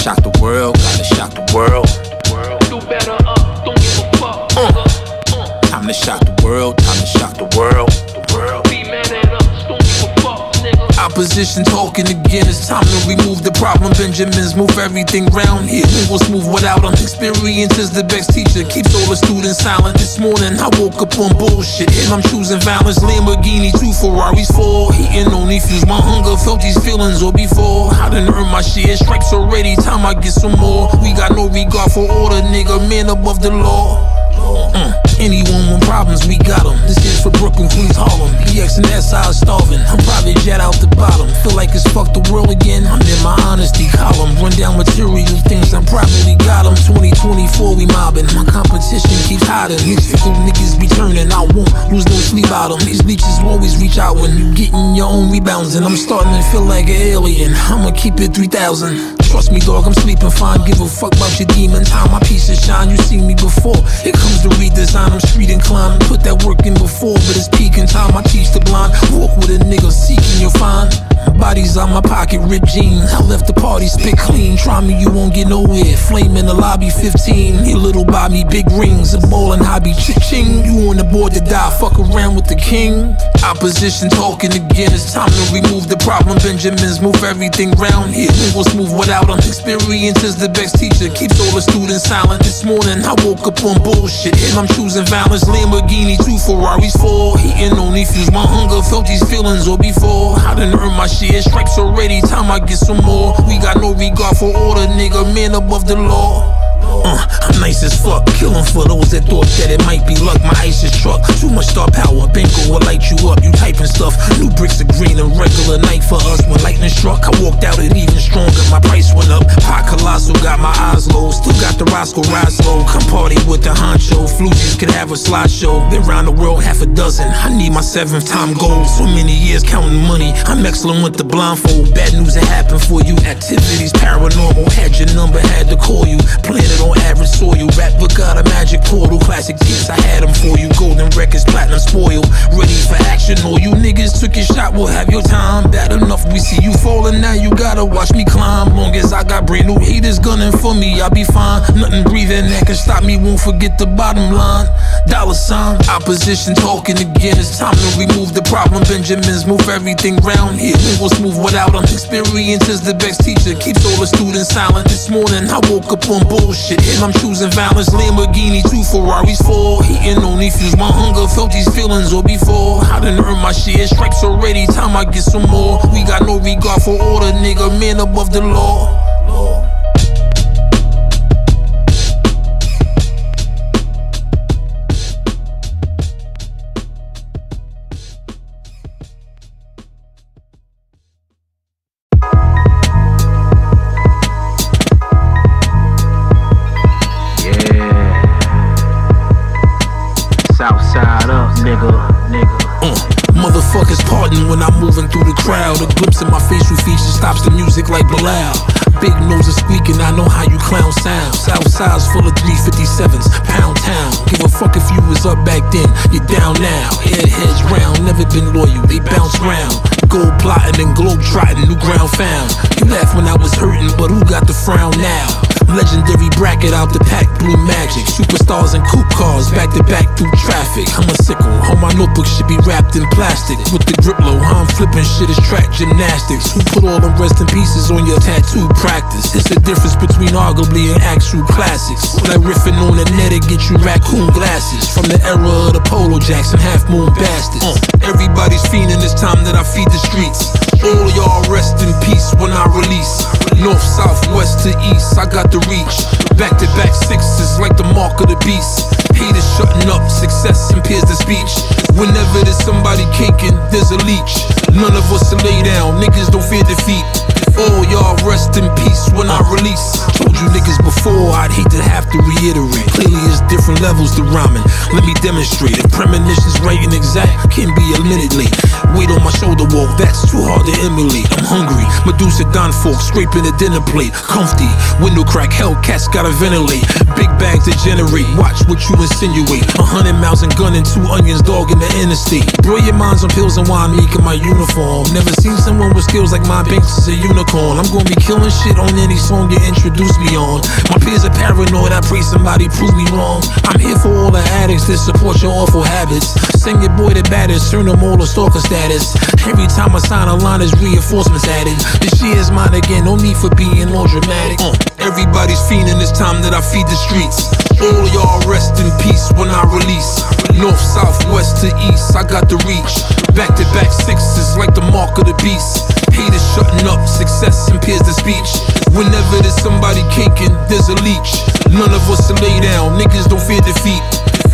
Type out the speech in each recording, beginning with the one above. Shock the world, gotta shock the world. Do better up, don't give a fuck. Time to shock the world, time to shock the world. Be mad at us, don't give a fuck, nigga. Opposition talking again, it's time to remove the problem. Benjamins move everything round here. Who was smooth without them? Experience is the best teacher, keeps all the students silent. This morning I woke up on bullshit, and I'm choosing violence. Lamborghini, 2 Ferraris, 4. Heating only fuse my hunger, felt these feelings all before. I done earned my share, stripes already, time I get some more. We got no regard for order, nigga, man above the law. Anyone with problems, we got them. This is for Brooklyn, Queens, Harlem. EX and SI is starving. I'm private jet out the bottom. Feel like it's fuck the world again. I'm in my honesty column. Run down material things, I probably got them. 2024, we mobbing. My competition keeps hiding. These fickle niggas be turning. I won't lose no sleep out them. These leeches will always reach out when you getting your own rebounds. And I'm starting to feel like an alien. I'ma keep it 3,000. Trust me, dog, I'm sleeping fine. Give a fuck about your demons. How my pieces shine, you seen me before. Here comes the redesign, I'm street inclined. Put that work in before, but it's peaking time. I teach the blind. Walk with a nigga seeking your find. Bodies on my pocket, ripped jeans. I left the party, spit clean. Try me, you won't get nowhere. Flame in the lobby, 15. Your little buy me big rings. A ballin' hobby, cha-ching. You on the board to die, fuck around with the king. Opposition talking again, it's time to remove the problem. Benjamins move everything round here. Who was smooth without them? Experience is the best teacher, keeps all the students silent. This morning I woke up on bullshit, and I'm choosing violence. Lamborghini, 2 Ferraris, 4. Heating only fuse my hunger, felt these feelings all before. I done earned my share, stripes already, time I get some more. We got no regard for order, nigga, man above the law. I'm nice as fuck, killing for those that thought that it might be luck. My ice is truck, too much star power, Benko will light you up. You typing stuff, new bricks are green, a regular night for us. When lightning struck, I walked out it even stronger. My price went up, pot colossal, got my eyes low. Still got the Roscoe, rise low. Come party with the honcho, Fluties could have a slideshow. Been round the world, half a dozen, I need my 7th time goal. So many years counting money, I'm excellent with the blindfold. Bad news that happened for you, activities paranormal. Had your number, had to call you, planted on average soil. Rap book out a magic portal, classic tips, I had them for you. Golden records, platinum spoiled, ready for action. All you niggas took your shot, we'll have your time. Bad enough, we see you falling, now you gotta watch me climb. Long as I got brand new haters gunning for me, I'll be fine. Nothing breathing that can stop me, won't forget the bottom line. Dollar sign, opposition talking again, it's time to remove the problem. Benjamins move everything round here, who was smooth without them? Experience is the best teacher, keeps all the students silent. This morning I woke up on bullshit, and I'm choosing violence. Lamborghini, 2 Ferraris, 4. Heating only fuse my hunger, felt these feelings all before. I done earned my share, stripes already, time I get some more. We got no regard for order, nigga, man above the law. Motherfuckers parting when I'm moving through the crowd. A glimpse of my facial features stops the music like Bilal. Big nose is squeaking, I know how you clown sound. Southside's full of 357s, pound town. Give a fuck if you was up back then, you're down now. Headheads round, never been loyal, they bounce round. Gold plotting and globe trotting, new ground found. You laughed when I was hurting, but who got the frown now? Legendary bracket out the pack, blue magic. Superstars and coupe cars, back to back through traffic. I'm a sickle, all my notebooks should be wrapped in plastic. With the grip low, I'm flipping shit, is track gymnastics. Who put all them rest in pieces on your tattoo practice? It's the difference between arguably and actual classics. Like riffing on the net, it get you raccoon glasses. From the era of the Polo Jackson, half moon bastards. Everybody's fiending, it's time that I feed the streets. All y'all rest in peace when I release. North, south, west to east, I got the reach. Back to back sixes like the mark of the beast. Haters shutting up, success impairs the speech. Whenever there's somebody caking, there's a leech. None of us to lay down, niggas don't fear defeat. All y'all rest in peace when I release. Told you you niggas before, I'd hate to have to reiterate. Clearly it's different levels to rhyming. Let me demonstrate. If premonition's right and exact, can be admittedly. Weight on my shoulder walk, that's too hard to emulate. I'm hungry, Medusa Don Fork, scraping the dinner plate. Comfy, window crack, Hellcats gotta ventilate. Big bags to generate, watch what you insinuate. 100 miles and gun and 2 onions, dog in the interstate. Blow your minds on pills and wine, meek in my uniform. Never seen someone with skills like mine, Banks is a unicorn. I'm gonna be killing shit on any song you introduce me on. My peers are paranoid, I pray somebody prove me wrong. I'm here for all the addicts that support your awful habits. Send your boy the baddest, turn them all to stalker status. Every time I sign a line, there's reinforcements added. This year is mine again, no need for being all dramatic. Everybody's fiending, it's time that I feed the streets. All y'all rest in peace when I release. North, south, west to east, I got the reach. Back to back sixes like the mark of the beast. Haters shutting up, success impairs the speech. Whenever there's somebody caking, there's a leech. None of us to lay down, niggas don't fear defeat.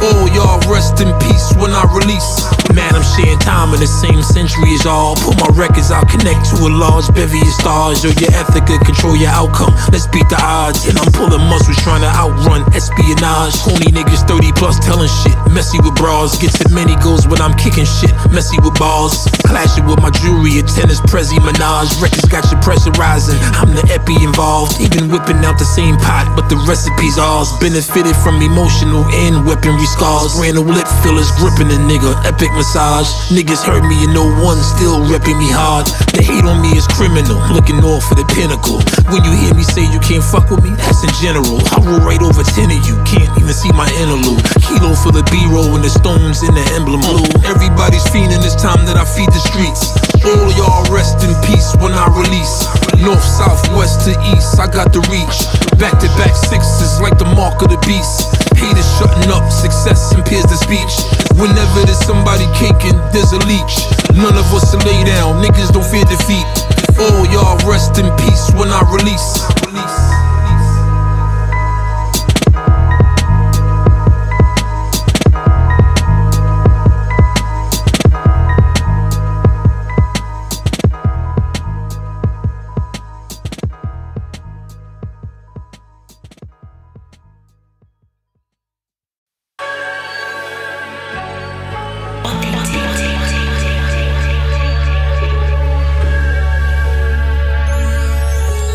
All y'all rest in peace when I release. Man, I'm sharing time in the same century as all. Put my records out, connect to a large bevy of stars. Yo, your ethic could control your outcome, let's beat the odds. And I'm pulling muscles trying to outrun espionage. Corny niggas 30 plus telling shit, messy with bras. Get to many goals when I'm kicking shit, messy with balls. Clashing with my jewelry, a tennis, Prezi, Minaj. Records got you pressurizing, I'm the epi involved. Even whipping out the same pot, but the recipe's ours. Benefited from emotional and weaponry scars. Brand new lip fillers gripping a nigga, epic massage. Niggas hurt me and no one still repping me hard. The hate on me is criminal, looking all for the pinnacle. When you hear me say you can't fuck with me, that's in general. I roll right over 10 of you, can't even see my interlude. Kilo for the B-roll and the stones in the emblem blue. Everybody's fiending, it's time that I feed the streets. All y'all rest in peace when I release. North, south, west to east, I got the reach. Back to back sixes like the mark of the beast. Haters shutting up, success impairs the speech. Whenever there's somebody caking, there's a leech. None of us to lay down, niggas don't fear defeat. All y'all rest in peace when I release.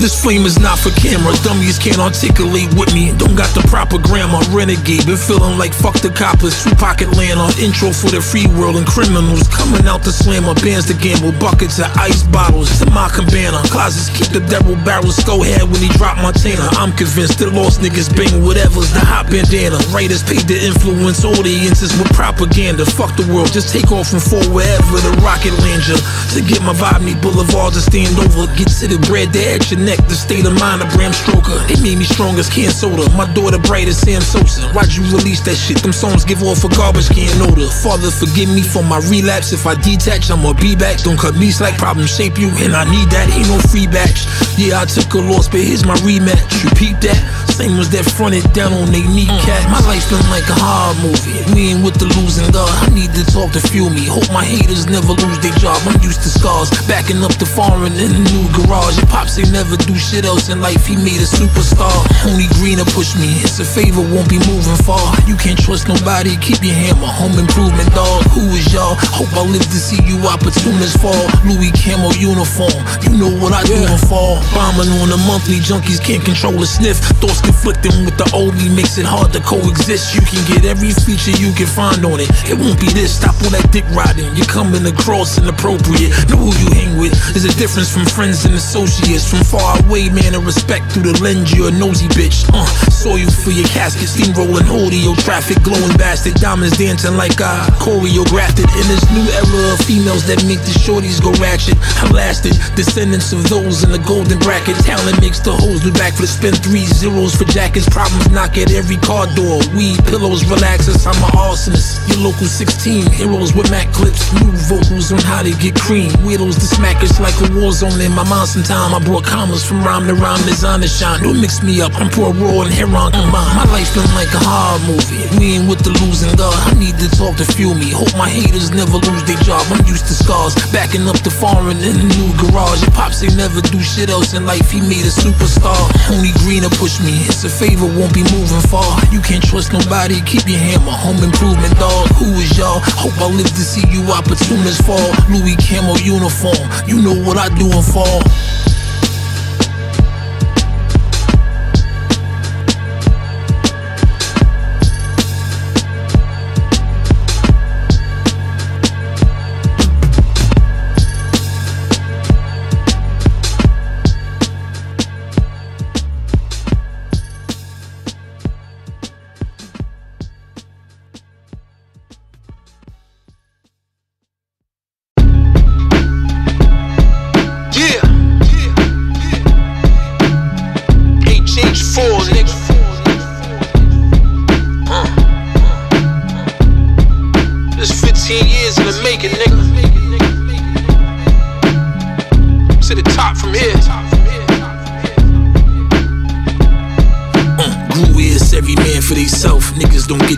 This flame is not for camera, dummies can't articulate with me. Don't got the proper grammar, renegade. Been feeling like fuck the coppers, Tupac Atlanta. Intro for the free world and criminals coming out the slammer. Bands to gamble, buckets of ice bottles to my cabana. Closets keep the devil barrels, skull head when he drop Montana. I'm convinced that lost niggas bang whatever's the hot bandana. Writers paid to influence audiences with propaganda. Fuck the world, just take off and fall wherever the rocket lands you. To get my vibe, need boulevards to stand over. Get to the bread, they at your neck. The state of mind of Bram Stoker. They made me strong as canned soda. My daughter bright as Sam Sosa. Why'd you release that shit? Them songs give off a garbage can odor. Father, forgive me for my relapse. If I detach, I'ma be back. Don't cut me slack, problems shape you, and I need that. Ain't no free batch. Yeah, I took a loss, but here's my rematch. You peep that? Same was that fronted down on they kneecap. My life been like a horror movie. We ain't with the losing love. I need to talk to fuel me. Hope my haters never lose their job. I'm used to scars. Backing up the foreign in the new garage. Your pops ain't never do shit else in life, he made a superstar. Only greener push me, it's a favor, won't be moving far. You can't trust nobody, keep your hammer, home improvement dog. Who is y'all? Hope I live to see you opportunists fall. Louis camo uniform, you know what I do in fall. Bombing on a monthly, junkies can't control a sniff. Thoughts conflicting with the oldie makes it hard to coexist. You can get every feature you can find on it. It won't be this, stop all that dick riding. You're coming across inappropriate, know who you hang with. There's a difference from friends and associates, from far away, man, and respect through the lens, you're a nosy bitch. Saw you for your casket, steamrolling audio traffic, glowing bastard, diamonds dancing like I choreographed it. In this new era of females that make the shorties go ratchet, I lasted, descendants of those in the golden bracket. Talent makes the hoes do backflips, spin 3 zeros Bills for jackets, problems knock at every car door. Weed, pillows, relaxers, I'm an arsonist. Your local 16, heroes with Mac clips, new vocals on how they get cream. Weirdos, the smackers like a war zone in my mind. Sometime I brought commas from rhyme to rhyme, design to shine. Don't mix me up, I'm poor, raw, and heron combined. My life been like a horror movie. We ain't with the losing God, I need to talk to fuel me. Hope my haters never lose their job, I'm used to scars. Backing up the foreign in a new garage. Your pops ain't never do shit else in life, he made a superstar. Only greener push me, it's a favor, won't be moving far. You can't trust nobody, keep your hammer, home improvement dog. Who is y'all? Hope I live to see you opportunists fall. Louis camo uniform, you know what I do in fall.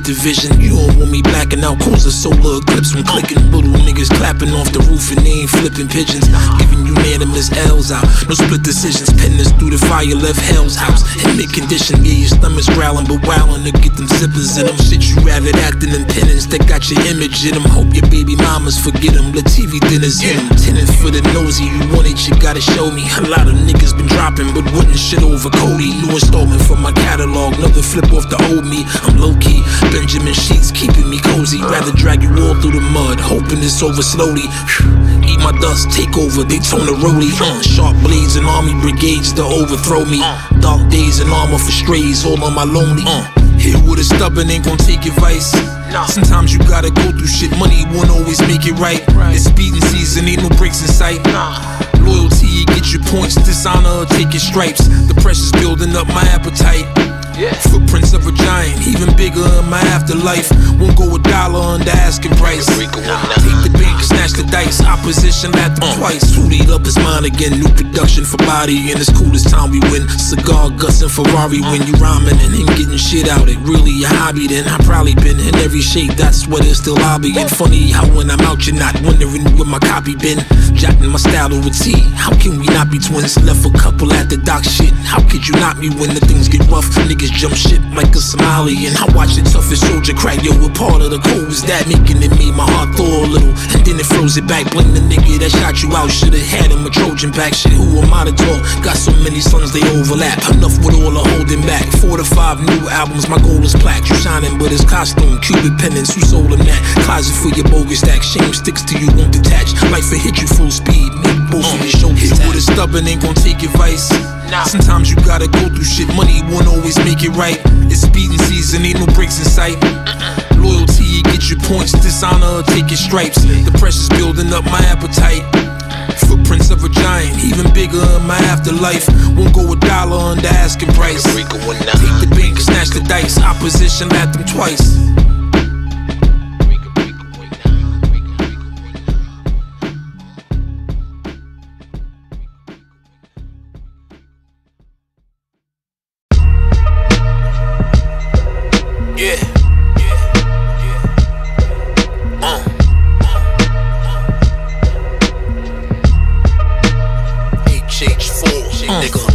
Division, you don't want me blacking out, cause a solar eclipse from clicking. Little niggas clapping off the roof and they ain't flipping pigeons. Giving unanimous L's out, no split decisions. Petting us through the fire, left hell's house in mid condition. Yeah, your stomach's growling, but wildin' to get them zippers in them. Shit, you rather acting than penance that got your image in them. Hope your baby mamas forget them, let TV dinners in them. Tenant for the nosy, you want it, you gotta show me. A lot of niggas been dropping, but wouldn't shit over Cody. New installment for my catalog, another flip off the old me. I'm low key. Benjamin sheets keeping me cozy. Rather drag you all through the mud, hoping it's over slowly. Eat my dust, take over, they tone the rollie. Sharp blades and army brigades to overthrow me. Dark days and armor for strays, all on my lonely. Here with a stubborn ain't gon' take advice. Sometimes you gotta go through shit, money won't always make it right. It's speeding season, ain't no breaks in sight. Loyalty, get your points, dishonor, take your stripes. The pressure's building up my appetite. Yeah. Footprints of a giant, even bigger in my afterlife. Won't go $1 under asking price. Take the bank, snatch the dice. Opposition at them twice. Suited up his mind again. New production for body, and it's cool as time we win. Cigar, Gus, and Ferrari when you rhyming and ain't getting shit out. It really a hobby then. I probably been in every shape, that's what it's still lobby. And funny how when I'm out, you're not wondering where my copy been. Jotting my style to a T. How can we not be twins? Left a couple at the dock shit. How could you not me when the things get rough? Niggas jump shit like a Somali, and I watch the toughest soldier crack. Yo, what part of the code was that? Making it made my heart thaw a little, and then it froze it back. Blame the nigga that shot you out, shoulda had him a Trojan back. Shit, who am I to talk? Got so many sons they overlap. Enough with all the holding back. 4 to 5 new albums, my goal is plaque. You shining but it's costume, Cupid pendants, who sold him that? Closet for your bogus stack, shame sticks to you, won't detach. Life will hit you full speed, make both of your shoulders hit with a stubborn, ain't gon' take advice. Sometimes you gotta go through shit, money won't always make it right. It's speeding season, ain't no breaks in sight. Loyalty, get your points, dishonor, take your stripes. The pressure's building up my appetite. Footprints of a giant, even bigger in my afterlife. Won't go $1 under asking price. Take the bank, snatch the dice, opposition at them twice.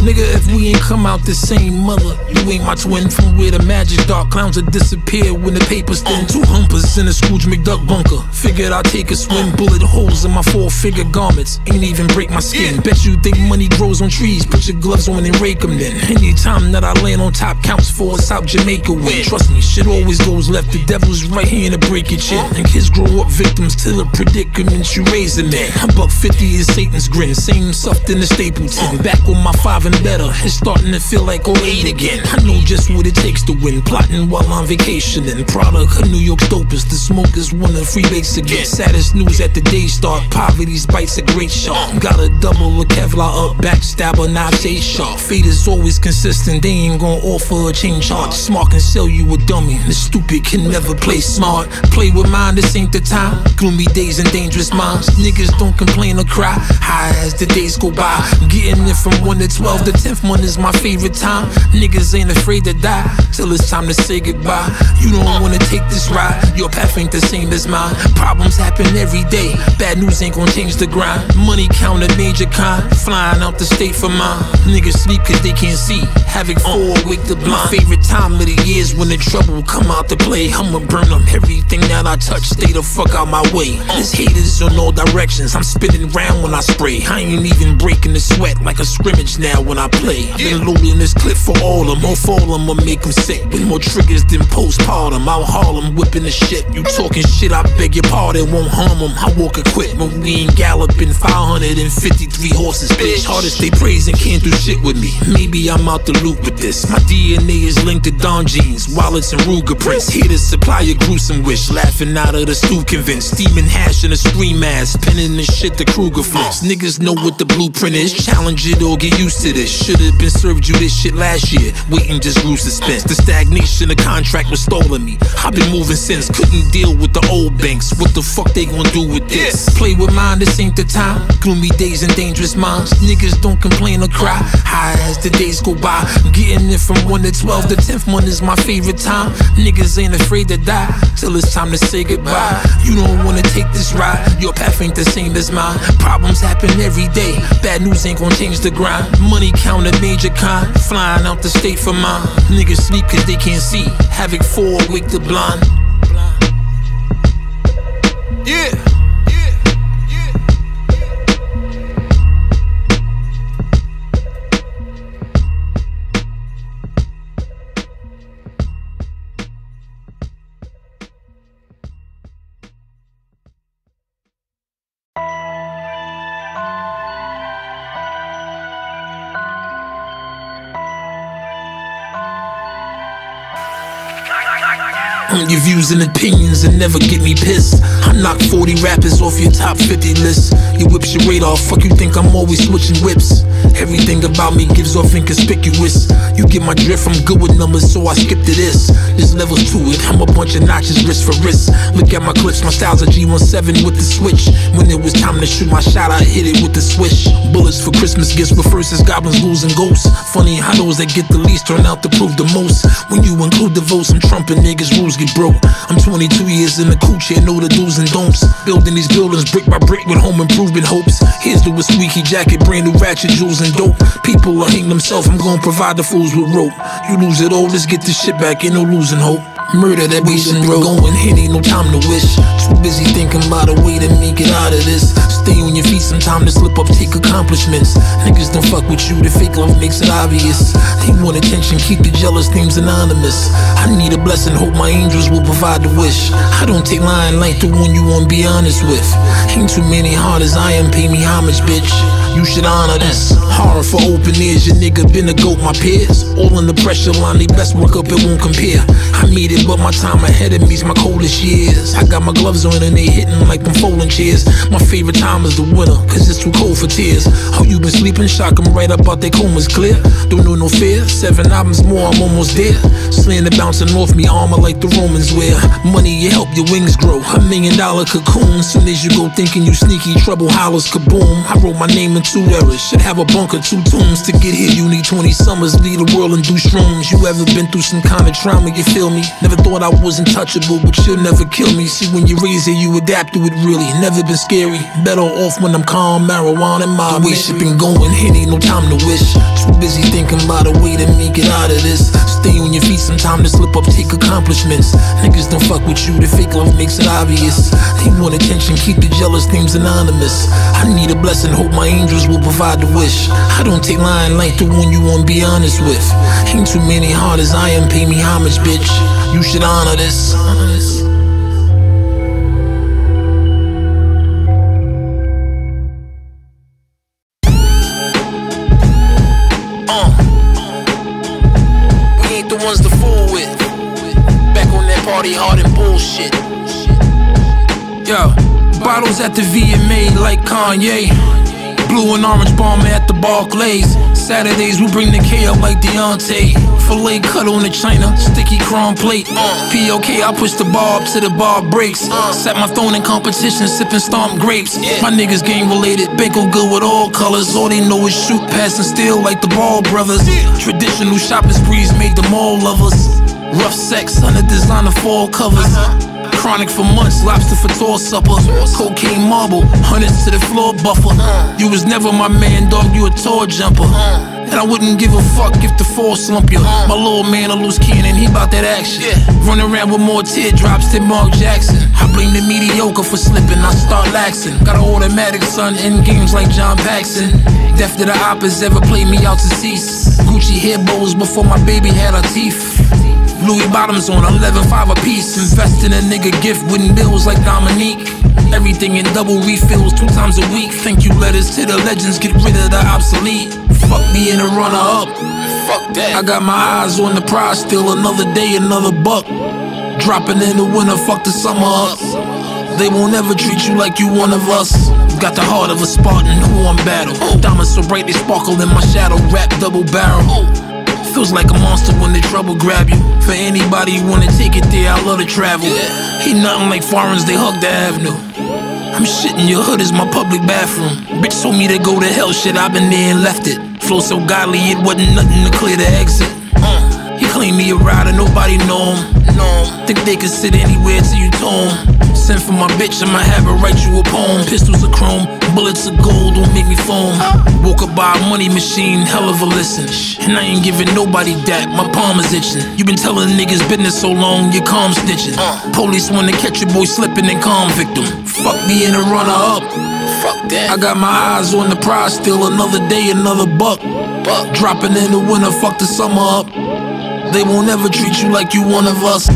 Nigga, if we ain't come out the same mother, you ain't my twin. From where the magic dark clowns will disappear when the paper's thin. Two humpers in a Scrooge McDuck bunker. Figured I'd take a swim. Bullet holes in my four-figure garmets. Ain't even break my skin. Bet you think money grows on trees. Put your gloves on and rake them then. Any time that I land on top counts for a South Jamaica win. Trust me, shit always goes left. The devil's right hand to break your chin. And kids grow up victims till the predicaments you raise them in. A $1.50 is Satan's grin. Same stuff in the Stapleton. Back on my 5 feeling better. It's starting to feel like 08 again. I know just what it takes to win. Plotting while on vacation and product of New York's dopest. The smokers wanna freebase again. Saddest news at the day start. Poverty's bites a great shark. Gotta double a Kevlar up, backstabber, not chase sharp. Fate is always consistent. They ain't gonna offer a change heart. Smart can sell you a dummy. The stupid can never play smart. Play with mine, this ain't the time. Gloomy days and dangerous minds. Niggas don't complain or cry. High as the days go by. Getting it from 1 to 12. The 10th one is my favorite time. Niggas ain't afraid to die till it's time to say goodbye. You don't wanna take this ride. Your path ain't the same as mine. Problems happen every day. Bad news ain't gonna change the grind. Money count a major kind. Flying out the state for mine. Niggas sleep cause they can't see. Havoc 4 awake the blind. My favorite time of the year's when the trouble come out to play. I'ma burn up everything that I touch. Stay the fuck out my way. There's haters in all directions. I'm spinning round when I spray. I ain't even breaking the sweat like a scrimmage now when I play. I've been loading this clip for all of them. Or fall them or make them sick. With more triggers than postpartum. I'll haul them whipping the shit. You talking shit, I beg your pardon. Won't harm them, I walk equipment. We ain't galloping 553 horses, bitch. Hardest they praise and can't do shit with me. Maybe I'm out the loop with this. My DNA is linked to Don jeans, wallets and Ruger prints. Here to supply a gruesome wish. Laughing out of the stew convinced. Steaming hash in a scream ass. Pinning the shit the Kruger flips. Niggas know what the blueprint is. Challenge it or get used to this. Should've been served you this shit last year. Waiting just grew suspense. The stagnation of contract was stolen me. I've been moving since. Couldn't deal with the old banks. What the fuck they gonna do with this? Play with mine, this ain't the time. Gloomy days and dangerous minds. Niggas don't complain or cry. High as the days go by. Getting it from 1 to 12. The 10th one is my favorite time. Niggas ain't afraid to die till it's time to say goodbye. You don't wanna take this ride. Your path ain't the same as mine. Problems happen every day. Bad news ain't gonna change the grind. Money count a major kind. Flying out the state for mine. Niggas sleep cause they can't see. Havoc 4 awake the blind. Yeah. Your views and opinions and never get me pissed. I knock 40 rappers off your top 50 list. You whips your radar, fuck you think I'm always switching whips. Everything about me gives off inconspicuous. You get my drift, I'm good with numbers so I skip to this. There's levels to it, I'm a bunch of notches wrist for wrist. Look at my clips, my styles are G17 with the switch. When it was time to shoot my shot, I hit it with the swish. Bullets for Christmas gifts, but first it's goblins, ghouls and ghosts. Funny how those that get the least turn out to prove the most. When you include the votes, I'm trumping niggas, rules get broke. I'm 22 years in the coochie, I know the do's and don'ts. Building these buildings brick by brick with home improvement hopes. Here's the squeaky jacket, brand new ratchet jewels and dope. People will hang themselves, I'm gonna provide the fools with rope. You lose it all, let's get this shit back, ain't no losing hope. Murder that reason bro, going hit, ain't no time to wish. Too busy thinking about a way to make it out of this. Stay on your feet, sometime to slip up, take accomplishments. Niggas don't fuck with you, the fake love makes it obvious. They want attention, keep the jealous names anonymous. I need a blessing, hope my angels will provide the wish. I don't take lying like the one you wanna be honest with. Ain't too many hard as I am, pay me homage bitch. You should honor this. Horror for open ears, your nigga been a goat, my peers. All in the pressure line, they best work up, it won't compare. I made it but my time ahead of me's my coldest years. I got my gloves on and they hitting like them folding chairs. My favorite time is the winter, cause it's too cold for tears. How you been sleeping? Shock them right up out their comas clear. Don't know no fear, 7 albums more, I'm almost there. Slander bouncing off me, armor like the Romans wear. Money, you help your wings grow, $1 million cocoon. Soon as you go thinking you sneaky, trouble hollers kaboom. I wrote my name in 2 eras, should have a bunker, 2 tombs. To get here you need 20 summers, lead the world and do shrooms. You ever been through some kind of trauma, you feel me? Never thought I was untouchable, but you'll never kill me. See, when you raise it, you adapt to it, really. Never been scary. Better off when I'm calm, marijuana and my way shit been going, it ain't no time to wish. Too busy thinking about a way to make it out of this. Stay on your feet, sometime to slip up, take accomplishments. Niggas don't fuck with you, the fake love makes it obvious. They want attention, keep the jealous names anonymous. I need a blessing, hope my angels will provide the wish. I don't take lying like the one you wanna be honest with. Ain't too many hard as I am, pay me homage, bitch. You should honor this. the ones to fool with. Back on that party hard and bullshit. Yo, bottles at the VMA like Kanye. Blue and orange bomber at the Barclays. Saturdays we bring the K up like Deontay. Filet cut on the china, sticky crumb plate. POK, I push the bar up to the bar breaks. Set my throne in competition, sipping stomp grapes. My niggas game related, Banko good with all colors. All they know is shoot, pass, and steal like the Ball brothers. Traditional shopping sprees made them all lovers. Rough sex under designer fall covers. Chronic for months, lobster for tall supper. Cocaine marble, hundreds to the floor buffer. You was never my man, dog, you a tall jumper. And I wouldn't give a fuck if the fall slump you. My little man a loose cannon, he bout that action. Run around with more teardrops than Mark Jackson. I blame the mediocre for slipping, I start laxing. Got an automatic, son, in games like John Paxson. Death to the oppas ever played me out to cease. Gucci hair bows before my baby had her teeth. Louis bottoms on 11.5 a piece. Invest in a nigga gift with bills like Dominique. Everything in double refills 2 times a week. Thank you letters to the legends, get rid of the obsolete. Fuck being a runner up, fuck that. I got my eyes on the prize still. Another day, another buck. Dropping in the winter, fuck the summer up. They won't ever treat you like you one of us. Got the heart of a Spartan who on battle. Diamonds so bright they sparkle in my shadow. Rap double barrel. Feels like a monster when the trouble grab you. For anybody who wanna take it there, I love to travel. He nothing like foreigners, they hug the avenue. I'm shitting, your hood is my public bathroom. Bitch told me to go to hell, shit, I been there and left it. Flow so godly, it wasn't nothing to clear the exit. He claimed me a rider, nobody know him. Think they could sit anywhere till you told him. Send for my bitch, I'ma have her write you a poem. Pistols are chrome, bullets are gold, don't make me foam. Woke up by a money machine, hell of a listen. And I ain't giving nobody that, my palm is itching. You been telling niggas business so long, you calm snitching. Police wanna catch your boy slipping and calm victim. Fuck being a runner up, fuck that. I got my eyes on the prize still, another day, another buck. Dropping in the winter, fuck the summer up. They won't ever treat you like you one of us.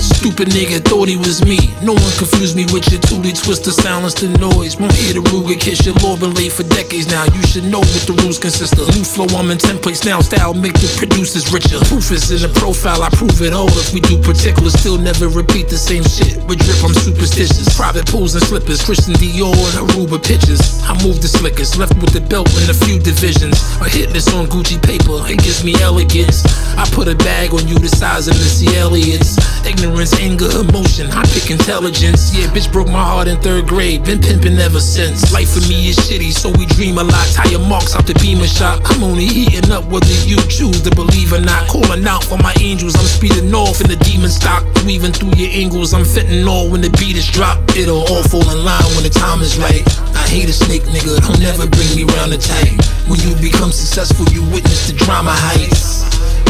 Stupid nigga thought he was me. No one confused me with your tootie twister, silence the noise. Won't hear the Ruger kiss your law, been laid for decades now. You should know what the rules consist of. New flow, I'm in 10 plates now. Style make the producers richer. Proof is in the profile, I prove it all. If we do particulars, still never repeat the same shit. With drip, I'm superstitious. Private pools and slippers, Christian Dior and Aruba pictures. I moved the slickers, left with the belt in a few divisions. A hit list on Gucci paper, it gives me elegance. I put a bag on you the size of Missy Elliott's. Ignorance, anger, emotion, I pick intelligence. Yeah, bitch broke my heart in 3rd grade, been pimping ever since. Life for me is shitty, so we dream a lot. Tire marks out the beamer shop. I'm only heating up whether you choose to believe or not. Calling out for my angels, I'm speeding off in the demon stock. Weaving through your angles, I'm fitting all when the beat is dropped. It'll all fall in line when the time is right. I hate a snake, nigga, don't never bring me round the tight. When you become successful, you witness the drama heights.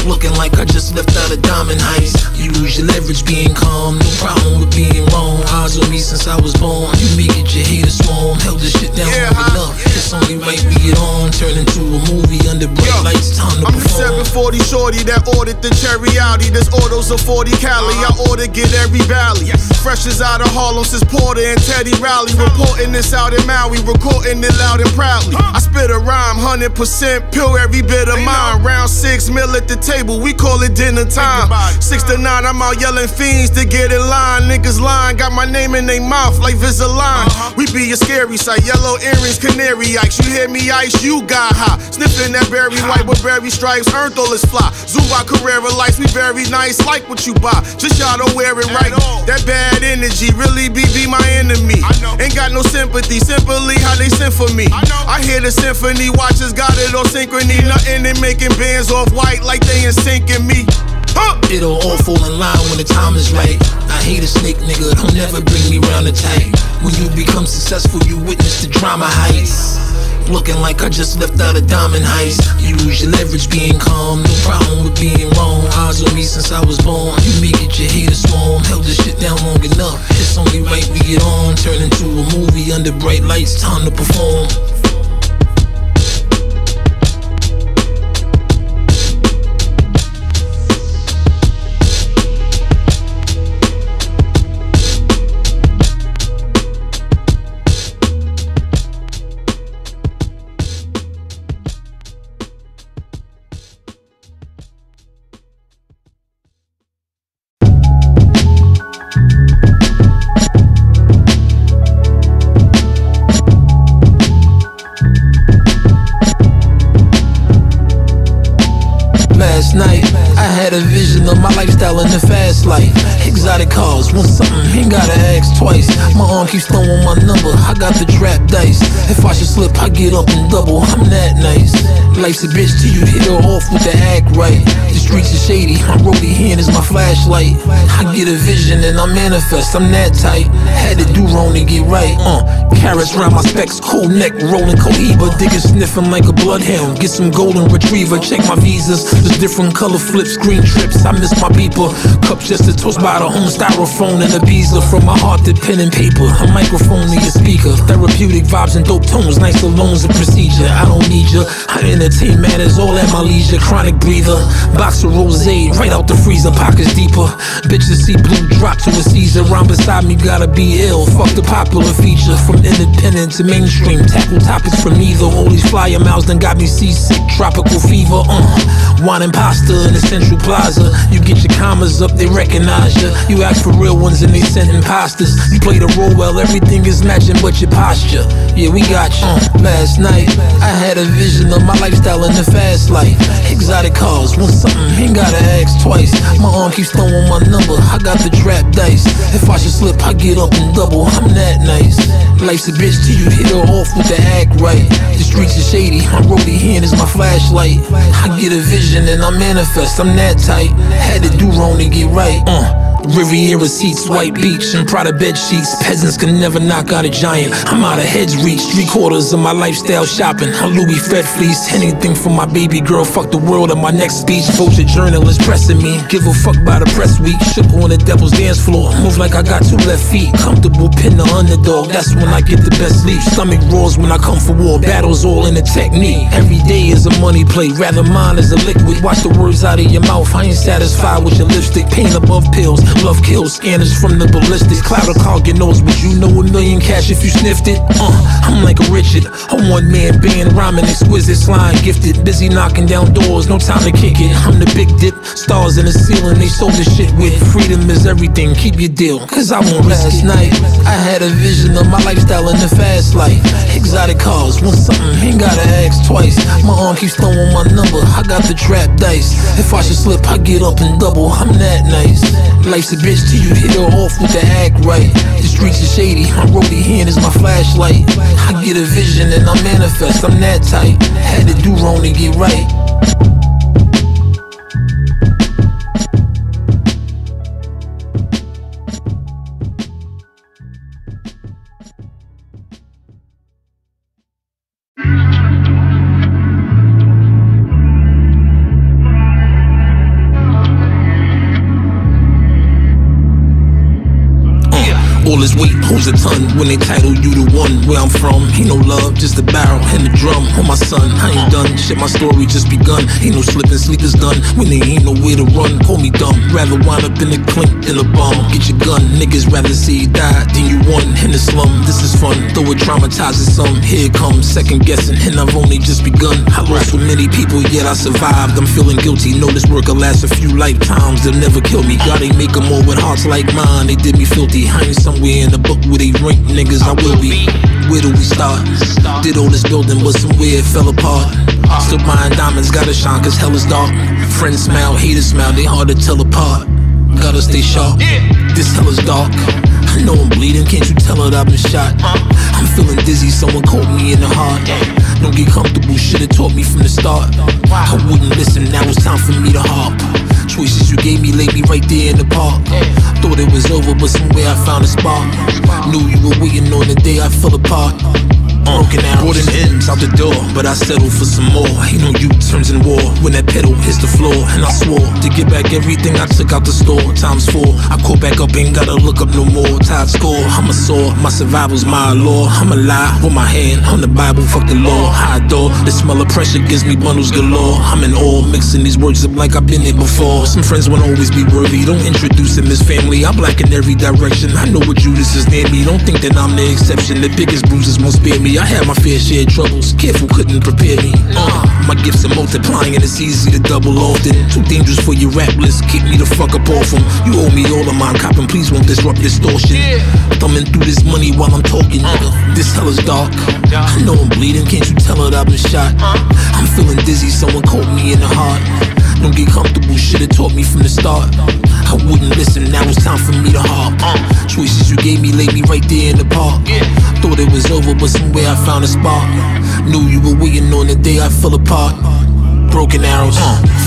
Looking like I just left out a diamond heist. You lose your leverage being calm, no problem with being wrong. Eyes on me since I was born. You make it your haters swarm. Held this shit down long enough. It's only right we get on. Turn into a movie under bright lights. Time to perform. I'm 740 shorty that ordered the cherry Audi. This autos a 40 Cali. I order get every valley. Fresh is out of Harlem since Porter and Teddy Riley. Reporting this out in Maui, recording it loud and proudly. I spit a rhyme, 100% pure every bit of mine. Round 6 mil at the time. We call it dinner time. 6 to 9, I'm out yelling fiends to get in line. Niggas lying, got my name in their mouth like Visalign. We be a scary sight, yellow earrings, canary ice. You hear me ice, you got hot. Sniffing that berry white with berry stripes, earned all this fly. Zuba Carrera lights, we very nice, like what you buy. Just y'all don't wear it right. That bad energy really be my enemy. Ain't got no sympathy, simply how they send for me. I hear the symphony, watchers got it on synchrony. Nothing they making bands off white like they and sinking me. It'll all fall in line when the time is right. I hate a snake, nigga, don't never bring me round the tight. When you become successful, you witness the drama heights. looking like I just left out a diamond heist. Use your leverage being calm, no problem with being wrong. Odds on me since I was born, you make it your haters swarm. Held this shit down long enough, it's only right we get on. Turn into a movie under bright lights, time to perform. A vision of my lifestyle in the fast life. Exotic cars, want something, ain't gotta ask twice. My arm keeps throwing my number, I got the trap dice. If I should slip, I get up and double, I'm that nice. Life's a bitch till you hit her off with the act right. The streets are shady, my roadie hand is my flashlight. I get a vision and I manifest, I'm that tight. Had to do wrong to get right, Carrots round my specs, cool neck, rolling Cohiba. Diggers sniffing like a bloodhound, get some golden retriever. Check my visas, there's different color flips, green trips, I miss my people. Cup just a toast by the home styrofoam and a beezler. From my heart to pen and paper, a microphone to your speaker. Therapeutic vibes and dope tones, nice alone's a procedure. I don't need ya, I entertain matters all at my leisure. Chronic breather, box of rosé, right out the freezer, pockets deeper. Bitches see blue, drop to a Caesar. Round beside me gotta be ill, fuck the popular feature. From independent to mainstream, tackle topics from neither. All these flyer mouths done got me seasick, tropical fever, Wine and pasta in the central plaza. You get your commas up, they recognize ya. You ask for real ones and they send imposters. You play the role well, everything is matching but your posture. Yeah, we got you. Last night, I had a vision of my lifestyle in the fast life. Exotic cars, want something, ain't gotta ask twice. My arm keeps throwing my number, I got the trap dice. If I should slip, I get up and double, I'm that nice. Life's a bitch till you hit her off with the act right. The streets are shady, my roadie hand is my flashlight. I get a vision and I manifest, I'm that tight. Had to do wrong to get right. Riviera seats, white beach, and Prada bed sheets. Peasants can never knock out a giant. I'm out of heads reach, 3/4 of my lifestyle shopping. A Louis Fed fleece, anything for my baby girl. Fuck the world on my next speech. Vulture journalists pressing me, give a fuck by the press week. Shook on the devil's dance floor, move like I got two left feet. Comfortable pin the underdog, that's when I get the best sleep. Stomach roars when I come for war, battles all in the technique. Every day is a money play, rather mine is a liquid. Watch the words out of your mouth, I ain't satisfied with your lipstick. Pain above pills, love kills, scanners from the ballistics. Cloud of cog your nose, but you know a million cash if you sniffed it. I'm like a Richard, a one-man band, rhyming exquisite, slime gifted. Busy knocking down doors, no time to kick it. I'm the big dip, stars in the ceiling, they sold this shit with. Freedom is everything, keep your deal, cause I won't risk it. Last night, I had a vision of my lifestyle in the fast life. Exotic cars, want something, ain't gotta ask twice. My arm keeps throwing my number, I got the trap dice. If I should slip, I get up and double, I'm that nice. Life's a bitch till you hit her off with the act right. The streets are shady, my roadie hand is my flashlight. I get a vision and I manifest, I'm that tight. Had to do wrong to get right. All his weight holds a ton when they title you the one. Where I'm from, ain't no love, just a barrel and a drum on my son. I ain't done, shit, my story just begun. Ain't no slipping, sleep is done when they ain't nowhere to run. Call me dumb, rather wind up in a clink than a bomb. Get your gun, niggas rather see you die than you won. In the slum, this is fun, though it traumatizes some. Here it comes, second guessing, and I've only just begun. I lost so many people, yet I survived. I'm feeling guilty, know this work'll last a few lifetimes. They'll never kill me, God ain't make them all with hearts like mine. They did me filthy, I ain't somewhere in the book where they rank niggas, I will be. Where do we start? Did all this building, but somewhere it fell apart. Still buying diamonds, gotta shine cause hell is dark. Friends smile, haters smile, they hard to tell apart. Gotta stay sharp, this hell is dark. I know I'm bleeding, can't you tell that I've been shot? I'm feeling dizzy, someone caught me in the heart. Don't get comfortable, should've taught me from the start. I wouldn't listen, now it's time for me to harp. Choices you gave me laid me right there in the park. Thought it was over, but somewhere I found a spark. Knew you were waiting on the day I fell apart. broken out. Brought an ends out the door, but I settled for some more. Ain't no U-turns in war when that pedal hits the floor. And I swore to get back everything I took out the store. Times 4, I caught back up, ain't gotta look up no more. Tied score, I'm a sore, my survival's my law. I'm alive with my hand on the Bible, fuck the law. I adore the smell of pressure, gives me bundles galore. I'm in awe, mixing these words up like I've been there before. Some friends won't always be worthy, don't introduce them as family. I'm black in every direction, I know what Judas is near me. Don't think that I'm the exception, the biggest bruises won't spare me. I had my fair share of troubles, careful couldn't prepare me. My gifts are multiplying and it's easy to double often. Too dangerous for your rap list, keep me the fuck up off them. You owe me all of mine, cop, and please won't disrupt distortion. Thumbing through this money while I'm talking, nigga. This hell is dark, I know I'm bleeding, can't you tell that I've been shot? I'm feeling dizzy, someone caught me in the heart. Don't get comfortable, should've taught me from the start. I wouldn't listen, now it's time for me to hop. Choices you gave me laid me right there in the park. Thought it was over, but somewhere I found a spark. Knew you were waiting on the day I fell apart. Broken arrows,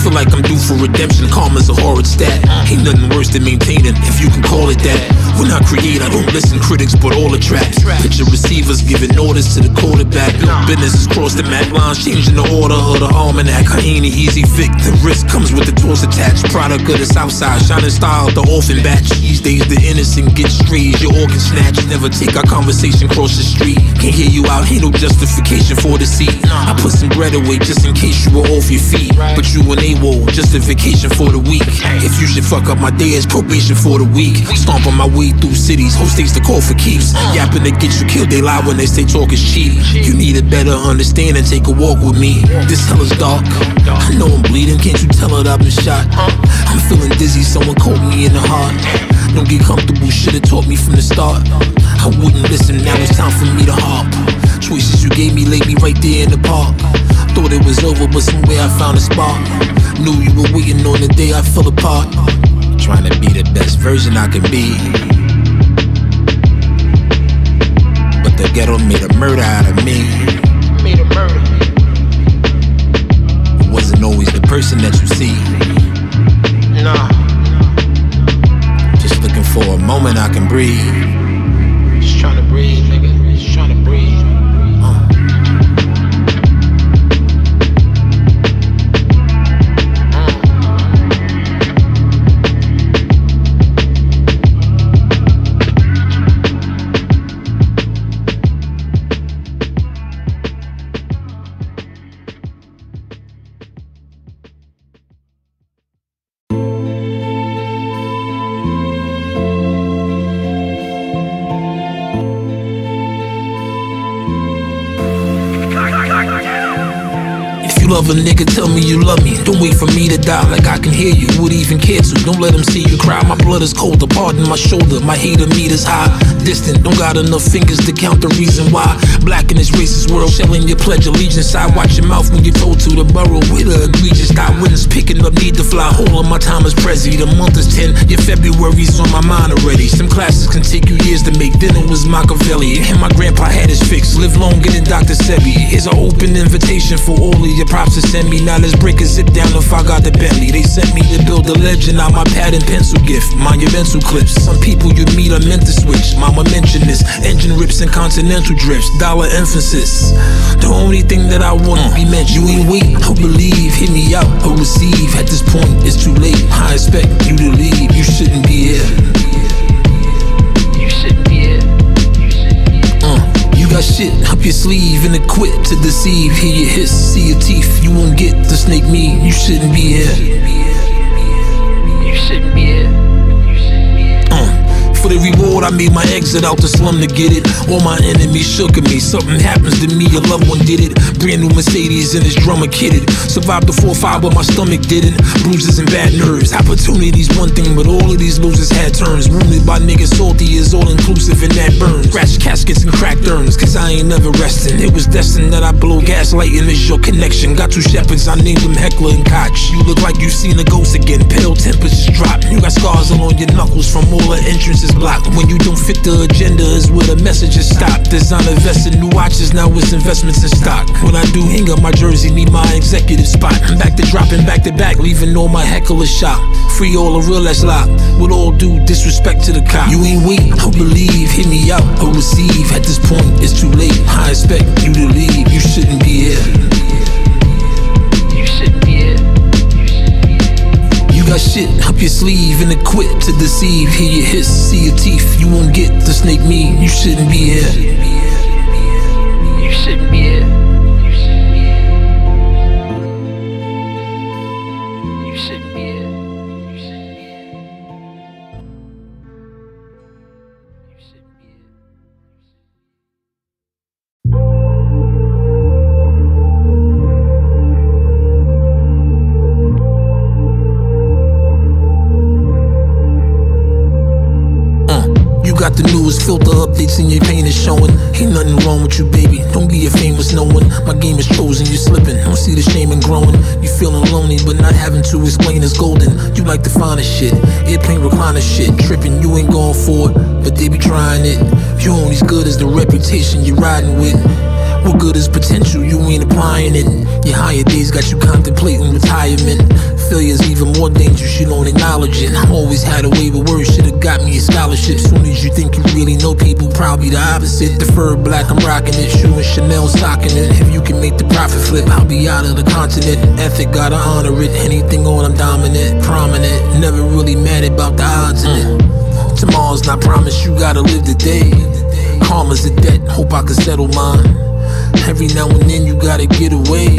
feel like I'm due for redemption. Karma's a horrid stat, ain't nothing worse than maintaining, if you can call it that. When I create, I don't listen critics, but all the traps. Picture receivers giving orders to the quarterback. No business is crossed the map lines, changing the order of the almanac. I ain't an easy victim, risk comes with the tools attached. Product of the south side, shining style, the orphan batch. These days the innocent get strays, your organ snatched. Never take our conversation cross the street. Can't hear you out, ain't no justification for deceit. I put some bread away just in case you were off your feet, but you an AWOL, justification for the weak. If you should fuck up my day, it's probation for the weak. Stomping my way through cities, host states to call for keeps. Yapping to get you killed, they lie when they say talk is cheap. You need a better understanding, take a walk with me. This hell is dark, I know I'm bleeding, can't you tell that I've been shot? I'm feeling dizzy, someone caught me in the heart. Don't get comfortable, should've taught me from the start. I wouldn't listen, now it's time for me to hop. Choices you gave me laid me right there in the park. Thought it was over, but somewhere I found a spark. Knew you were waiting on the day I fell apart. Trying to be the best version I can be, but the ghetto made a murder out of me. Made a murder. It wasn't always the person that you see. Nah. Just looking for a moment I can breathe. Just trying to breathe, nigga. Just trying to breathe. Love a nigga, tell me you love me. Don't wait for me to die like I can hear you. Would even care to, don't let him see you cry. My blood is cold, the part in my shoulder. My hater meters high, distant. Don't got enough fingers to count the reason why. Black in this racist world, shelling your pledge allegiance. I watch your mouth when you're told to. The borough with the egregious. Got witness picking up, need to fly. Whole of my time is present. The month is 10, your February's on my mind already. Some classes can take you years to make. Dinner was Machiavelli, and my grandpa had his fix. Live longer than Dr. Sebi. Here's an open invitation for all of your props to send me. Now let's break a zip down if I got the Bentley. They sent me to build a legend out my pad and pencil gift. Monumental clips, some people you meet are meant to switch. Mama mentioned this, engine rips and continental drifts. Dollar emphasis, the only thing that I wanna be meant. You ain't wait, don't believe, hit me out or receive. At this point, it's too late, I expect you to leave. You shouldn't be here. You shouldn't be here. You got shit up your sleeve and equipped to deceive. Hear your hiss, see your teeth, you won't get to snake me. You shouldn't be here. You shouldn't be here. For the reward, I made my exit out the slum to get it. All my enemies shook at me. Something happens to me, a loved one did it. Brand new Mercedes and his drummer kidded. Survived the 4-5, but my stomach didn't. Bruises and bad nerves. Opportunity's one thing, but all of these losers had turns. Wounded by niggas salty is all inclusive, and that burns. Scratch caskets and cracked urns, cause I ain't never resting. It was destined that I blow gaslighting is your connection. Got two shepherds, I named them Heckler and Koch. You look like you've seen a ghost again. Pale tempers just drop. You got scars along your knuckles from all the entrances. Block when you you don't fit the agenda is where the message is stopped. Design invest in new watches, now it's investments in stock. When I do hang up my jersey, need my executive spot. I'm back to dropping back to back, leaving all my heckler shop. Free all the real that's locked, with all due disrespect to the cop. You ain't weak, I believe, hit me out, I receive. At this point, it's too late, I expect you to leave. You shouldn't be here. Shit up your sleeve and it quit to deceive. Hear your hiss, see your teeth. You won't get the snake meat. You shouldn't be here. You shouldn't be here. You shouldn't be here. You shouldn't be here. You shouldn't be here. You shouldn't be here. Got the newest filter updates and your pain is showing. Ain't nothing wrong with you, baby. Don't be a famous no one. My game is chosen, you're slipping. Don't see the shame and growing. You feeling lonely, but not having to explain is golden. You like the finest shit, airplane recliner shit. Tripping, you ain't going for it, but they be trying it. You only as good as the reputation you're riding with. What good is potential? You ain't applying it. Your higher days got you contemplating retirement. Failure's even more dangerous, you don't acknowledge it. I always had a way with words, should've got me a scholarship. Soon as you think you really know people, probably the opposite. The fur black, I'm rocking it, shoe and Chanel stocking it. If you can make the profit flip, I'll be out of the continent. Ethic, gotta honor it, anything on, I'm dominant, prominent. Never really mad about the odds in it. Tomorrow's not promised, you gotta live today. Karma's a debt, hope I can settle mine. Every now and then you gotta get away.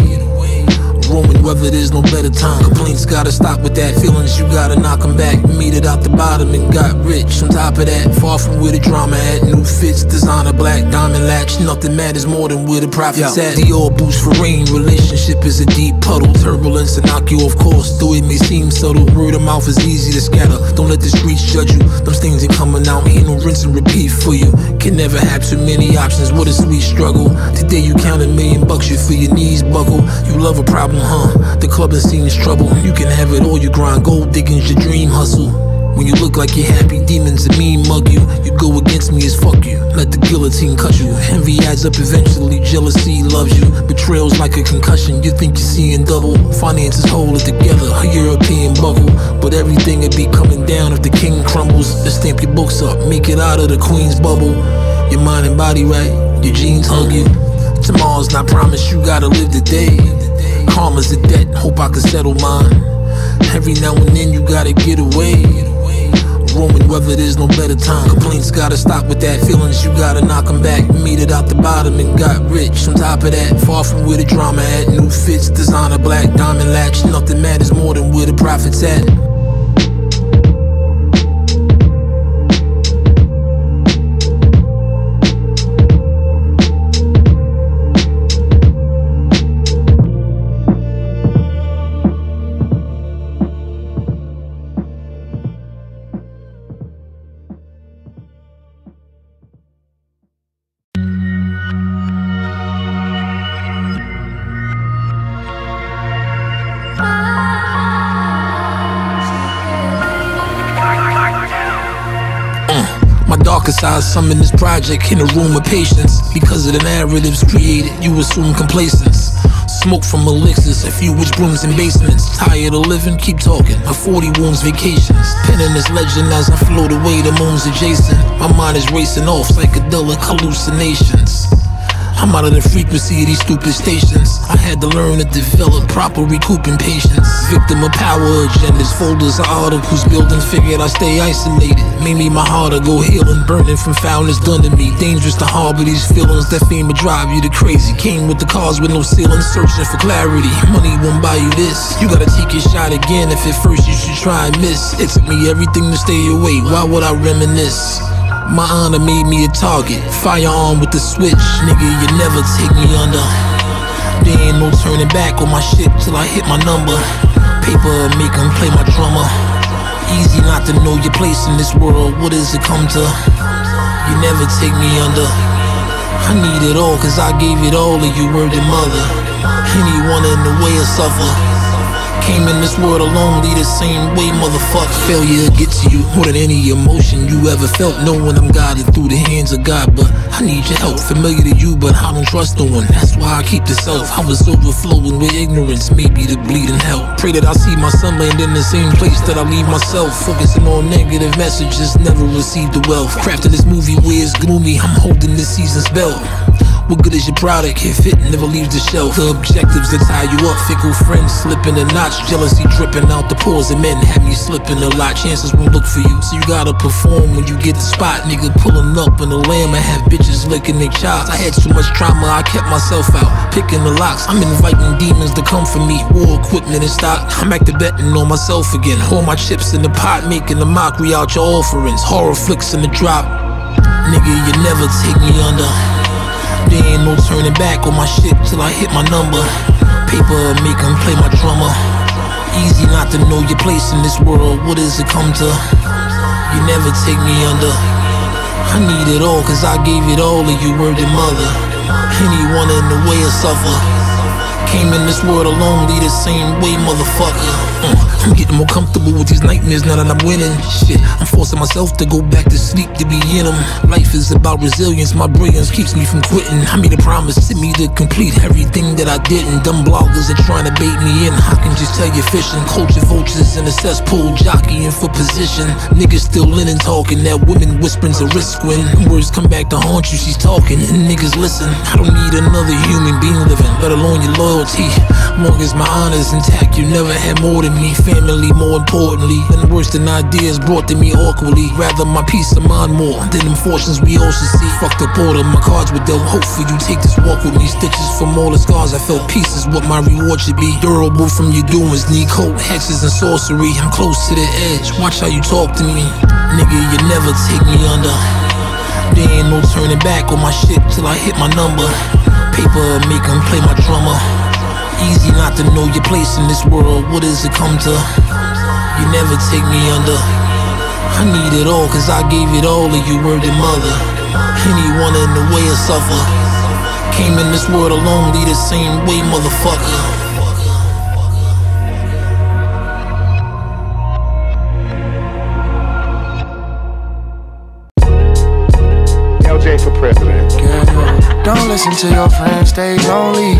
Roaming whether there's no better time. Complaints gotta stop with that. Feelings you gotta knock them back. Made it out the bottom and got rich. On top of that, far from where the drama at. New fits, designer black, diamond latch. Nothing matters more than where the profits at. Dior boots for rain. Relationship is a deep puddle. Turbulence and knock you off course, though it may seem subtle. Word of mouth is easy to scatter. Don't let the streets judge you. Those things ain't coming out. Ain't no rinse and repeat for you. Can never have too many options. What a sweet struggle. Today you count $1 million bucks, you feel your knees buckle. You love a problem, huh? The club has seen trouble. You can have it all, you grind. Gold digging's your dream hustle. When you look like you're happy, demons and mean mug you. You go against me as fuck you. Let the guillotine cut you. Envy adds up eventually, jealousy loves you. Betrayal's like a concussion, you think you're seeing double. Finances hold it together, a European bubble. But everything would be coming down if the king crumbles. Just stamp your books up, make it out of the queen's bubble. Your mind and body right, your jeans hug you. Tomorrow's not promised, you gotta live today. Karma's a debt, hope I can settle mine. Every now and then you gotta get away. Roaming whether there's no better time. Complaints gotta stop with that. Feelings you gotta knock them back. Made it out the bottom and got rich. On top of that, far from where the drama at. New fits, designer black, diamond latch. Nothing matters more than where the profits at. I summon this project in a room of patience. Because of the narratives created, you assume complacence. Smoke from elixirs, a few witch brooms and basements. Tired of living, keep talking, a 40 wounds vacations. Penning this legend as I float away, the moon's adjacent. My mind is racing off psychedelic hallucinations. I'm out of the frequency of these stupid stations. I had to learn to develop proper recouping patience. Victim of power agendas, folders of articles building. Figured I stay isolated. Made me my heart to go healing, burning from foulness done to me. Dangerous to harbor these feelings. That fame would drive you to crazy. Came with the cars with no ceiling, searching for clarity. Money won't buy you this. You gotta take your shot again. If at first you should try and miss. It took me everything to stay away. Why would I reminisce? My honor made me a target. Firearm with the switch. Nigga, you never take me under. There ain't no turning back on my shit till I hit my number. Paper make them play my drummer. Easy not to know your place in this world. What does it come to? You never take me under. I need it all cause I gave it all to you, word and mother. Anyone in the way will suffer. Came in this world alone, lead the same way, motherfucker. Failure will get to you more than any emotion you ever felt. Knowing I'm guided through the hands of God, but I need your help. Familiar to you, but I don't trust no one. That's why I keep the self. I was overflowing with ignorance, maybe the bleeding hell. Pray that I see my son land in the same place that I leave myself. Focusing on negative messages, never received the wealth. Crafted this movie where it's gloomy, I'm holding this season's belt. What good is your product if it never leaves the shelf? The objectives that tie you up, fickle friends slipping a notch. Jealousy dripping out the pores of men, have me slipping a lot. Chances won't look for you, so you gotta perform when you get the spot. Nigga pulling up in the lamb, I have bitches licking their chops. I had too much trauma, I kept myself out, picking the locks. I'm inviting demons to come for me, war equipment in stock. I'm back to betting on myself again, all my chips in the pot, making a mockery out your offerings. Horror flicks in the drop, nigga you never take me under. There ain't no turning back on my shit till I hit my number. Paper make him play my drummer. Easy not to know your place in this world, what does it come to? You never take me under. I need it all cause I gave it all to you, word and mother. Anyone in the way will suffer. Came in this world alone, lead the same way, motherfucker. I'm getting more comfortable with these nightmares now that I'm winning. Shit, I'm forcing myself to go back to sleep to be in them. Life is about resilience, my brilliance keeps me from quitting. I made a promise to me to complete everything that I didn't. Dumb bloggers are trying to bait me in, I can just tell you're fishing. Culture vultures in a cesspool, jockeying for position. Niggas still in and talking, that woman whisperings a risk when words come back to haunt you, she's talking and niggas listen. I don't need another human being living, let alone your loyalty. Long as my honor's intact, you never had more than me. Family more importantly, and worse than ideas brought to me awkwardly. Rather my peace of mind more than them fortunes we all should see. Fucked up all of my cards with them, hopefully you take this walk with me. Stitches from all the scars I felt, peace is what my reward should be. Durable from your doings, need cold hexes and sorcery. I'm close to the edge, watch how you talk to me. Nigga you never take me under. There ain't no turning back on my shit till I hit my number. Paper make him play my drummer. Easy not to know your place in this world, what does it come to? You never take me under. I need it all cause I gave it all to you, word and mother. Anyone in the way will suffer. Came in this world alone, lead the same way, motherfucker. Don't listen to your friends, they lonely.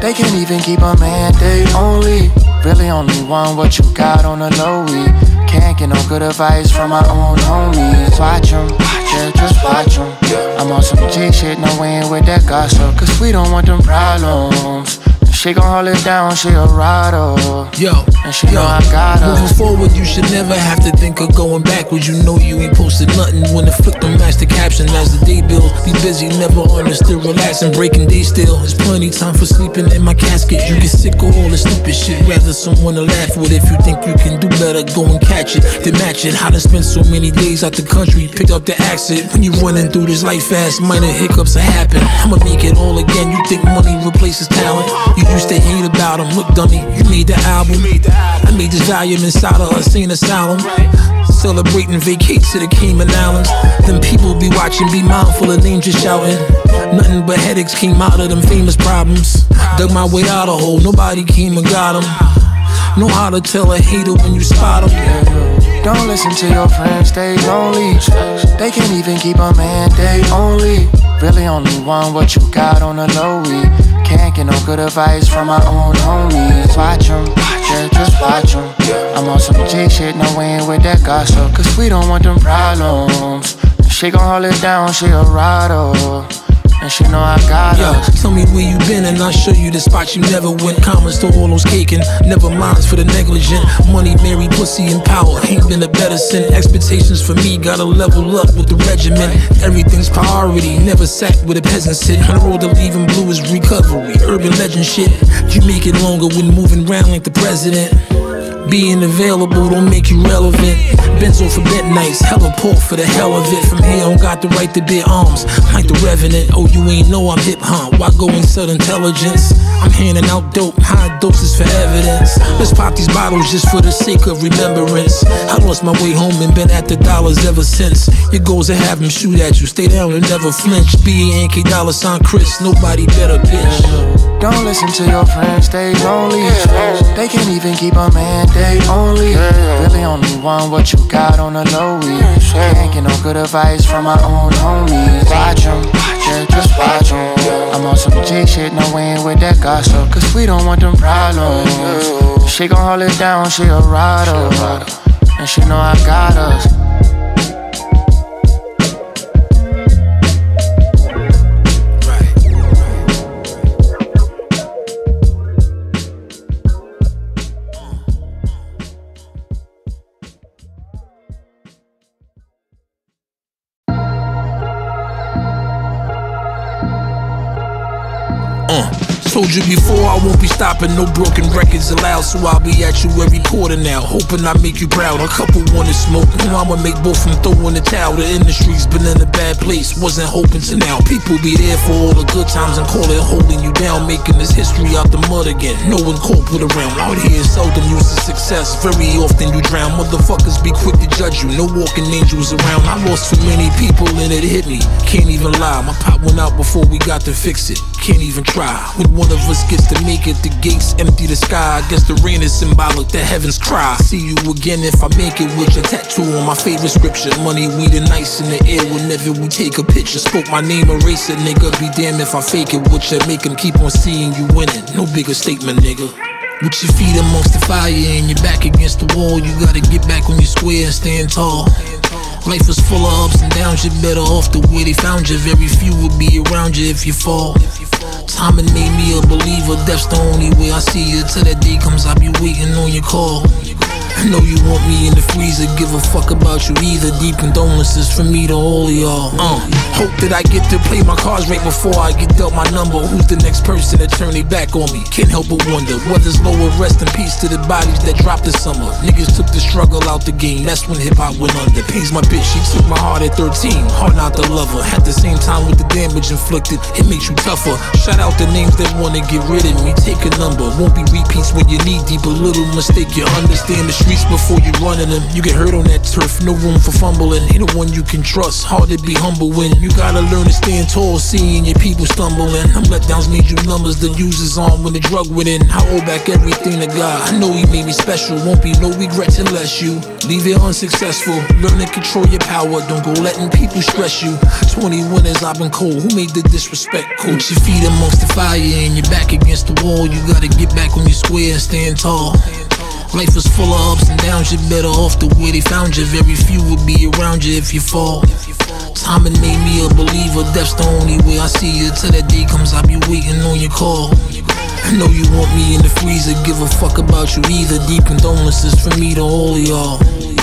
They can't even keep a man, they only really only want what you got on the low. We can't get no good advice from my own homies. Watch them, yeah, just watch them. I'm on some G shit, no way in with that gossip, cause we don't want them problems. She gon' hold it down, she a rider. Yo, and she know I got her. Moving forward, you should never have to think of going backwards. You know you ain't posted nothing when the flick don't match the caption. As the day bill, be busy, never understood, relaxing, breaking day still. There's plenty time for sleeping in my casket. You get sick of all the stupid shit, rather someone to laugh with. If you think you can do better, go and catch it, then match it. I done spent so many days out the country, picked up the accent. When you running through this life fast, minor hiccups will happen. I'ma make it all again, you think money replaces talent? You used to hate about him, look dummy, you made the album. I made this volume inside of a scene asylum. Celebrating vacate to the Cayman Islands. Them people be watching, be mindful of names just shouting. Nothing but headaches came out of them famous problems. Dug my way out of hole, nobody came and got them. Know how to tell a hater when you spot them. Don't listen to your friends, they lonely. They can't even keep a man, they only really only want what you got on the low. We can't get no good advice from my own homies. Watch them, yeah, just watch them. I'm on some G shit, no way in with that gossip, cause we don't want them problems. She gon' hold it down, she a rider. And she know I got her. Yo, tell me where you been and I'll show you the spot you never went. Comments to all those caking, never minds for the negligent. Money, married, pussy, and power ain't been a better sin. Expectations for me, gotta level up with the regiment. Everything's priority, never sat with a peasant sit. On the road to leaving blue is recovery, urban legend shit. You make it longer when moving around like the president. Being available don't make you relevant. Benzo for bent nights, hella pork for the hell of it. From here on got the right to bear arms, like the revenant. Oh, You ain't know I'm hip, huh? Why go and sell intelligence? I'm handing out dope, high doses for evidence. Let's pop these bottles just for the sake of remembrance. I lost my way home and been at the dollars ever since. Your goals and have them shoot at you, stay down and never flinch. B.A.N.K. $ Chris, nobody better bitch. Don't listen to your friends, they lonely. They can't even keep a man, they only really only want what you got on the low. Can't get no good advice from my own homies. Watch them, yeah, just watch them. I'm on some J shit, no we ain't with that gossip, cause we don't want them problems. She gon' hold it down, she a rider, and she know I got us. Told you before, I won't be stopping, no broken records allowed. So I'll be at you every quarter now, hoping I make you proud. A couple wanna smoke, no, I'ma make both from throwing the towel. The industry's been in a bad place, wasn't hoping to now. People be there for all the good times and call it holding you down, making this history out the mud again. No one culprit around, out here seldom used to success. Very often you drown, motherfuckers be quick to judge you. No walking angels around, I lost too many people and it hit me. Can't even lie, my pop went out before we got to fix it. Can't even try, when one of us gets to make it, the gates empty the sky. I guess the rain is symbolic, the heavens cry. See you again if I make it with your tattoo on my favorite scripture. Money, weed, and ice in the air whenever we take a picture. Spoke my name, erase it, nigga. Be damned if I fake it. What you make them keep on seeing you winning. No bigger statement, nigga. With your feet amongst the fire and your back against the wall, you gotta get back on your square and stand tall. Life is full of ups and downs, you're better off the way they found you. Very few would be around you if you fall. Time and made me a believer, that's the only way I see you. Till that day comes, I'll be waiting on your call. I know you want me in the freezer, give a fuck about you either. Deep condolences from me to all of y'all. Hope that I get to play my cards right before I get dealt my number. Who's the next person to turn their back on me? Can't help but wonder. Weather's lower, rest in peace to the bodies that dropped this summer. Niggas took the struggle out the game, that's when hip-hop went under. Pains my bitch, she took my heart at 13. Hard not to love her, at the same time with the damage inflicted, it makes you tougher. Shout out the names that wanna get rid of me, take a number. Won't be repeats when you need deep, a little mistake, you understand the streets before you running them. You get hurt on that turf, no room for fumbling. Ain't the one you can trust, hard to be humble when you gotta learn to stand tall, seeing your people stumbling. Them letdowns made you numbers, the users on when the drug went in. I owe back everything to God, I know he made me special. Won't be no regrets unless you leave it unsuccessful. Learn to control your power, don't go letting people stress you. 20 winners, I've been cold, who made the disrespect cool? Put your feet amongst the fire and your back against the wall, you gotta get back on your square and stand tall. Life is full of ups and downs, you're better off the way they found you. Very few would be around you if you fall. Time and made me a believer, that's the only way I see you. Till that day comes, I'll be waiting on your call. I know you want me in the freezer, give a fuck about you either. Deep condolences from me to all of y'all.